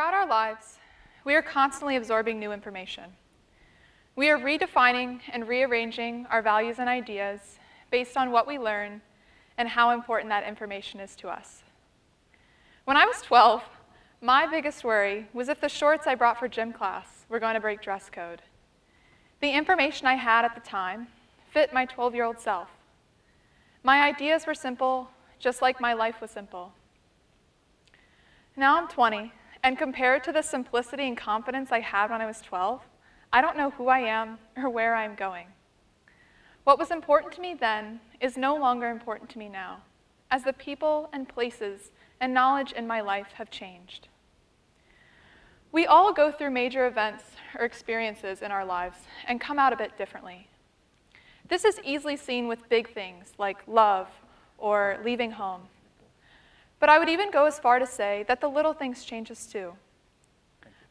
Throughout our lives, we are constantly absorbing new information. We are redefining and rearranging our values and ideas based on what we learn and how important that information is to us. When I was 12, my biggest worry was if the shorts I brought for gym class were going to break dress code. The information I had at the time fit my 12-year-old self. My ideas were simple, just like my life was simple. Now I'm 20, and compared to the simplicity and confidence I had when I was 12, I don't know who I am or where I'm going. What was important to me then is no longer important to me now, as the people and places and knowledge in my life have changed. We all go through major events or experiences in our lives and come out a bit differently. This is easily seen with big things like love or leaving home. But I would even go as far to say that the little things change us too.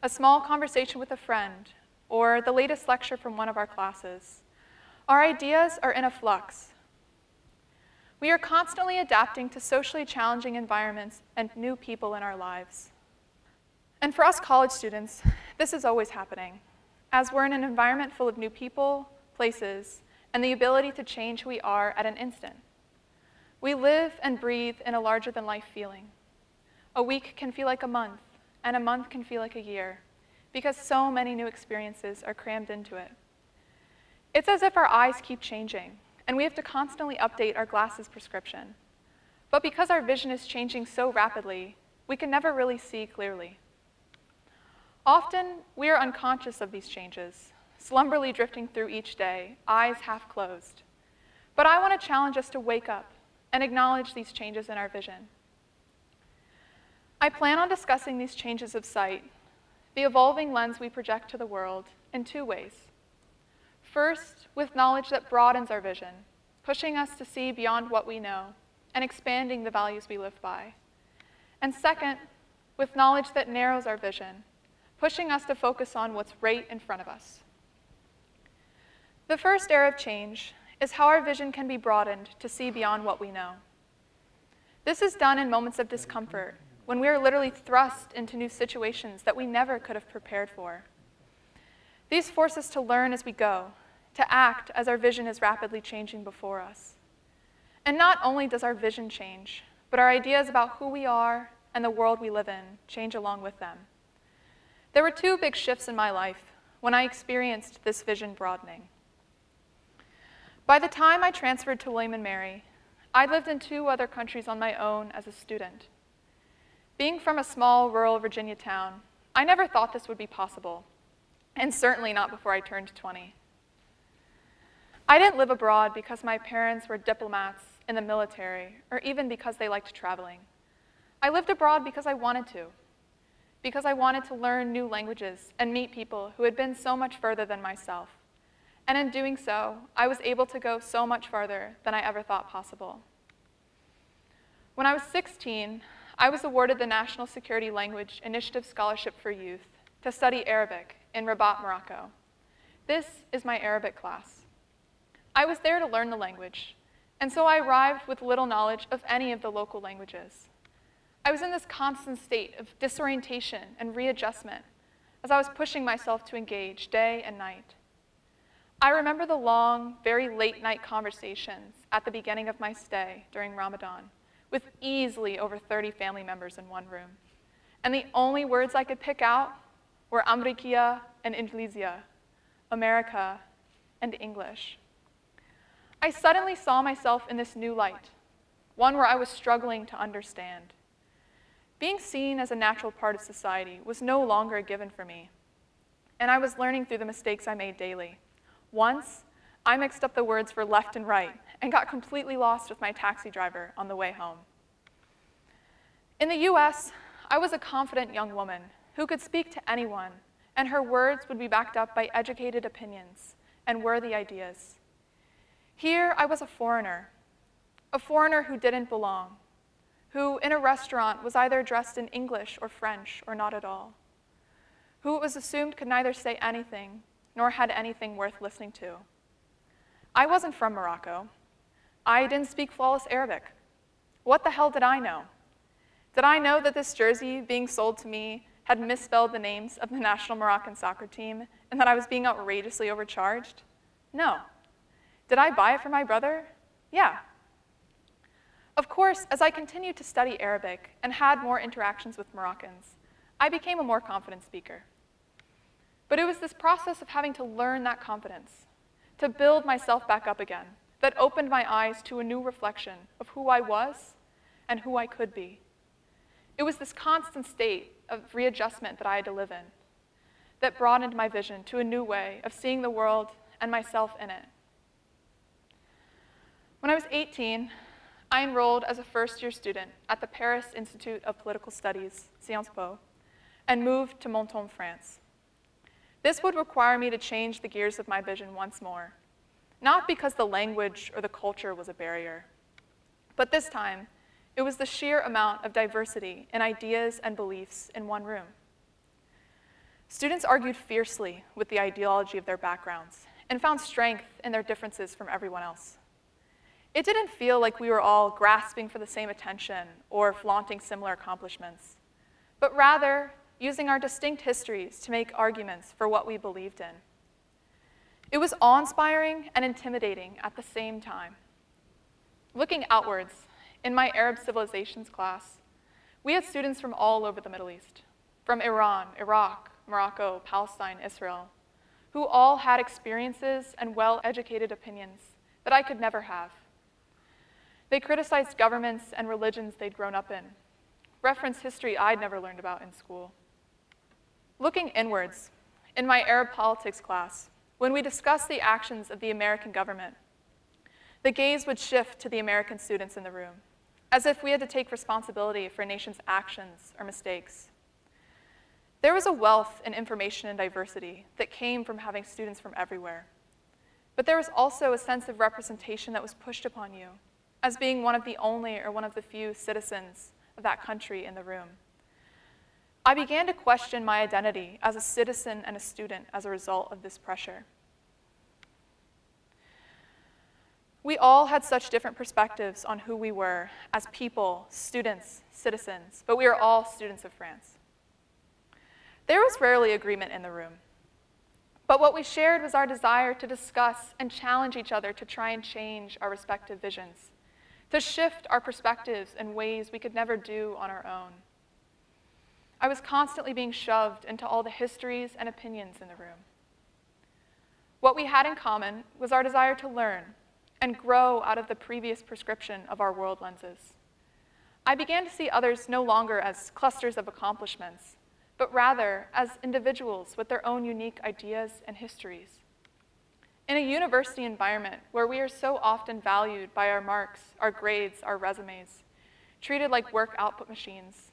A small conversation with a friend or the latest lecture from one of our classes. Our ideas are in a flux. We are constantly adapting to socially challenging environments and new people in our lives. And for us college students, this is always happening, as we're in an environment full of new people, places, and the ability to change who we are at an instant. We live and breathe in a larger-than-life feeling. A week can feel like a month, and a month can feel like a year, because so many new experiences are crammed into it. It's as if our eyes keep changing, and we have to constantly update our glasses prescription. But because our vision is changing so rapidly, we can never really see clearly. Often, we are unconscious of these changes, slumberly drifting through each day, eyes half closed. But I want to challenge us to wake up and acknowledge these changes in our vision. I plan on discussing these changes of sight, the evolving lens we project to the world, in two ways. First, with knowledge that broadens our vision, pushing us to see beyond what we know and expanding the values we live by. And second, with knowledge that narrows our vision, pushing us to focus on what's right in front of us. The first era of change is how our vision can be broadened to see beyond what we know. This is done in moments of discomfort, when we are literally thrust into new situations that we never could have prepared for. These force us to learn as we go, to act as our vision is rapidly changing before us. And not only does our vision change, but our ideas about who we are and the world we live in change along with them. There were two big shifts in my life when I experienced this vision broadening. By the time I transferred to William & Mary, I lived in two other countries on my own as a student. Being from a small, rural Virginia town, I never thought this would be possible, and certainly not before I turned 20. I didn't live abroad because my parents were diplomats in the military, or even because they liked traveling. I lived abroad because I wanted to learn new languages and meet people who had been so much further than myself. And in doing so, I was able to go so much farther than I ever thought possible. When I was 16, I was awarded the National Security Language Initiative Scholarship for Youth to study Arabic in Rabat, Morocco. This is my Arabic class. I was there to learn the language, and so I arrived with little knowledge of any of the local languages. I was in this constant state of disorientation and readjustment as I was pushing myself to engage day and night. I remember the long, very late-night conversations at the beginning of my stay during Ramadan, with easily over 30 family members in one room. And the only words I could pick out were Amrikiya and Inglizia, America and English. I suddenly saw myself in this new light, one where I was struggling to understand. Being seen as a natural part of society was no longer a given for me, and I was learning through the mistakes I made daily. Once, I mixed up the words for left and right and got completely lost with my taxi driver on the way home. In the US, I was a confident young woman who could speak to anyone, and her words would be backed up by educated opinions and worthy ideas. Here, I was a foreigner who didn't belong, who in a restaurant was either dressed in English or French or not at all, who it was assumed could neither say anything nor had anything worth listening to. I wasn't from Morocco. I didn't speak flawless Arabic. What the hell did I know? Did I know that this jersey being sold to me had misspelled the names of the national Moroccan soccer team and that I was being outrageously overcharged? No. Did I buy it for my brother? Yeah. Of course, as I continued to study Arabic and had more interactions with Moroccans, I became a more confident speaker. But it was this process of having to learn that confidence, to build myself back up again, that opened my eyes to a new reflection of who I was and who I could be. It was this constant state of readjustment that I had to live in that broadened my vision to a new way of seeing the world and myself in it. When I was 18, I enrolled as a first-year student at the Paris Institute of Political Studies, Sciences Po, and moved to Menton, France. This would require me to change the gears of my vision once more, not because the language or the culture was a barrier, but this time, it was the sheer amount of diversity in ideas and beliefs in one room. Students argued fiercely with the ideology of their backgrounds and found strength in their differences from everyone else. It didn't feel like we were all grasping for the same attention or flaunting similar accomplishments, but rather using our distinct histories to make arguments for what we believed in. It was awe-inspiring and intimidating at the same time. Looking outwards, in my Arab civilizations class, we had students from all over the Middle East, from Iran, Iraq, Morocco, Palestine, Israel, who all had experiences and well-educated opinions that I could never have. They criticized governments and religions they'd grown up in, referenced history I'd never learned about in school. Looking inwards, in my Arab politics class, when we discussed the actions of the American government, the gaze would shift to the American students in the room, as if we had to take responsibility for a nation's actions or mistakes. There was a wealth in information and diversity that came from having students from everywhere. But there was also a sense of representation that was pushed upon you as being one of the only or one of the few citizens of that country in the room. I began to question my identity as a citizen and a student as a result of this pressure. We all had such different perspectives on who we were as people, students, citizens, but we are all students of France. There was rarely agreement in the room, but what we shared was our desire to discuss and challenge each other to try and change our respective visions, to shift our perspectives in ways we could never do on our own. I was constantly being shoved into all the histories and opinions in the room. What we had in common was our desire to learn and grow out of the previous prescription of our world lenses. I began to see others no longer as clusters of accomplishments, but rather as individuals with their own unique ideas and histories. In a university environment where we are so often valued by our marks, our grades, our resumes, treated like work output machines,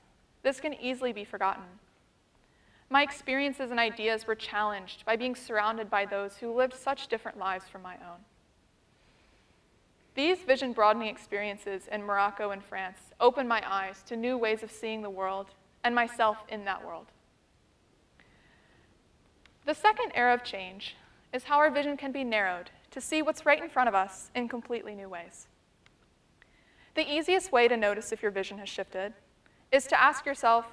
this can easily be forgotten. My experiences and ideas were challenged by being surrounded by those who lived such different lives from my own. These vision-broadening experiences in Morocco and France opened my eyes to new ways of seeing the world and myself in that world. The second era of change is how our vision can be narrowed to see what's right in front of us in completely new ways. The easiest way to notice if your vision has shifted is to ask yourself,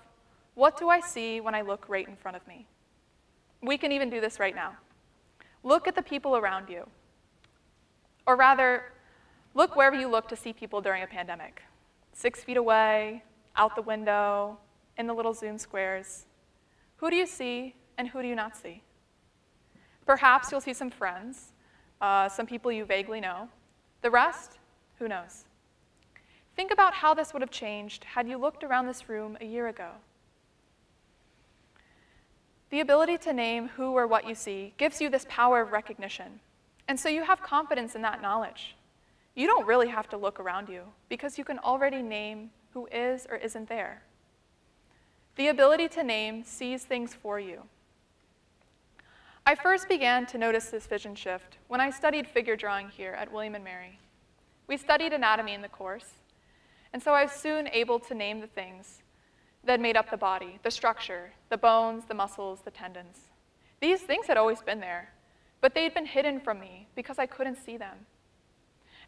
what do I see when I look right in front of me? We can even do this right now. Look at the people around you, or rather, look wherever you look to see people during a pandemic, 6 feet away, out the window, in the little Zoom squares. Who do you see and who do you not see? Perhaps you'll see some friends, some people you vaguely know. The rest, who knows? Think about how this would have changed had you looked around this room a year ago. The ability to name who or what you see gives you this power of recognition, and so you have confidence in that knowledge. You don't really have to look around you because you can already name who is or isn't there. The ability to name sees things for you. I first began to notice this vision shift when I studied figure drawing here at William & Mary. We studied anatomy in the course, and so I was soon able to name the things that made up the body, the structure, the bones, the muscles, the tendons. These things had always been there, but they had been hidden from me because I couldn't see them.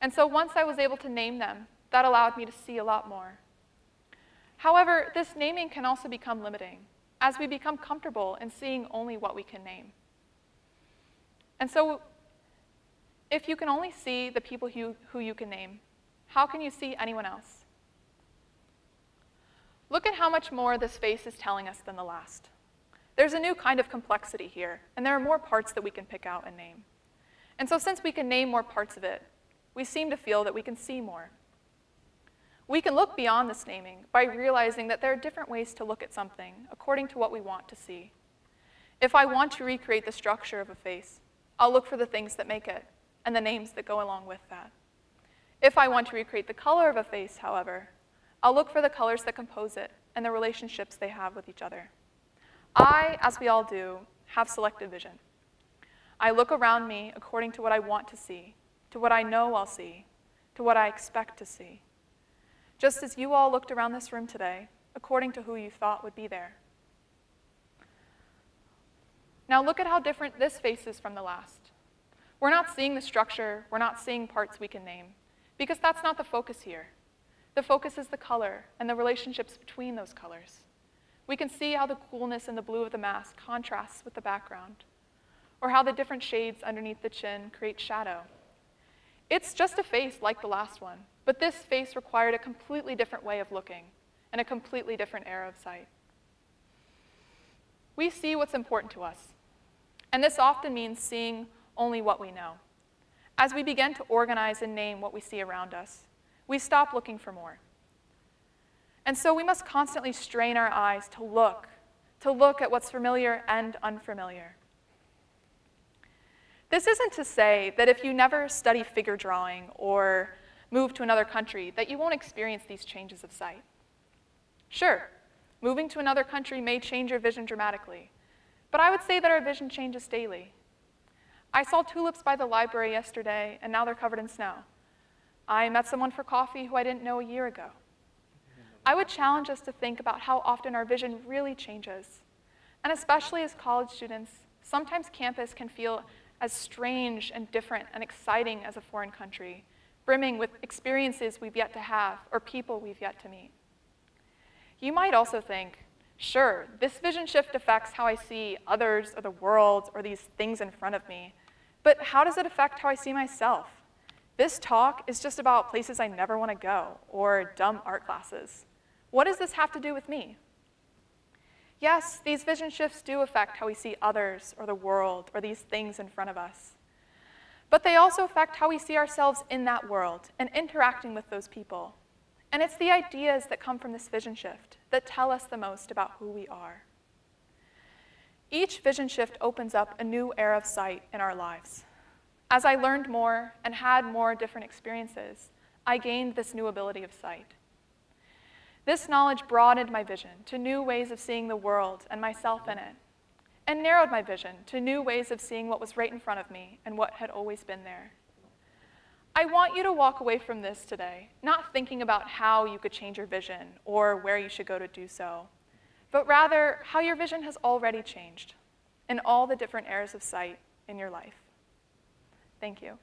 And so once I was able to name them, that allowed me to see a lot more. However, this naming can also become limiting as we become comfortable in seeing only what we can name. And so, if you can only see the people who you can name, how can you see anyone else? Look at how much more this face is telling us than the last. There's a new kind of complexity here, and there are more parts that we can pick out and name. And so since we can name more parts of it, we seem to feel that we can see more. We can look beyond this naming by realizing that there are different ways to look at something according to what we want to see. If I want to recreate the structure of a face, I'll look for the things that make it and the names that go along with that. If I want to recreate the color of a face, however, I'll look for the colors that compose it and the relationships they have with each other. I, as we all do, have selective vision. I look around me according to what I want to see, to what I know I'll see, to what I expect to see. Just as you all looked around this room today, according to who you thought would be there. Now look at how different this face is from the last. We're not seeing the structure, we're not seeing parts we can name, because that's not the focus here. The focus is the color and the relationships between those colors. We can see how the coolness and the blue of the mask contrasts with the background, or how the different shades underneath the chin create shadow. It's just a face like the last one, but this face required a completely different way of looking and a completely different era of sight. We see what's important to us, and this often means seeing only what we know. As we begin to organize and name what we see around us, we stop looking for more. And so we must constantly strain our eyes to look at what's familiar and unfamiliar. This isn't to say that if you never study figure drawing or move to another country, that you won't experience these changes of sight. Sure, moving to another country may change your vision dramatically, but I would say that our vision changes daily. I saw tulips by the library yesterday, and now they're covered in snow. I met someone for coffee who I didn't know a year ago. I would challenge us to think about how often our vision really changes. And especially as college students, sometimes campus can feel as strange and different and exciting as a foreign country, brimming with experiences we've yet to have or people we've yet to meet. You might also think, sure, this vision shift affects how I see others or the world or these things in front of me, but how does it affect how I see myself? This talk is just about places I never want to go or dumb art classes. What does this have to do with me? Yes, these vision shifts do affect how we see others or the world or these things in front of us. But they also affect how we see ourselves in that world and interacting with those people. And it's the ideas that come from this vision shift that tell us the most about who we are. Each vision shift opens up a new era of sight in our lives. As I learned more and had more different experiences, I gained this new ability of sight. This knowledge broadened my vision to new ways of seeing the world and myself in it, and narrowed my vision to new ways of seeing what was right in front of me and what had always been there. I want you to walk away from this today, not thinking about how you could change your vision or where you should go to do so, but rather how your vision has already changed in all the different eras of sight in your life. Thank you.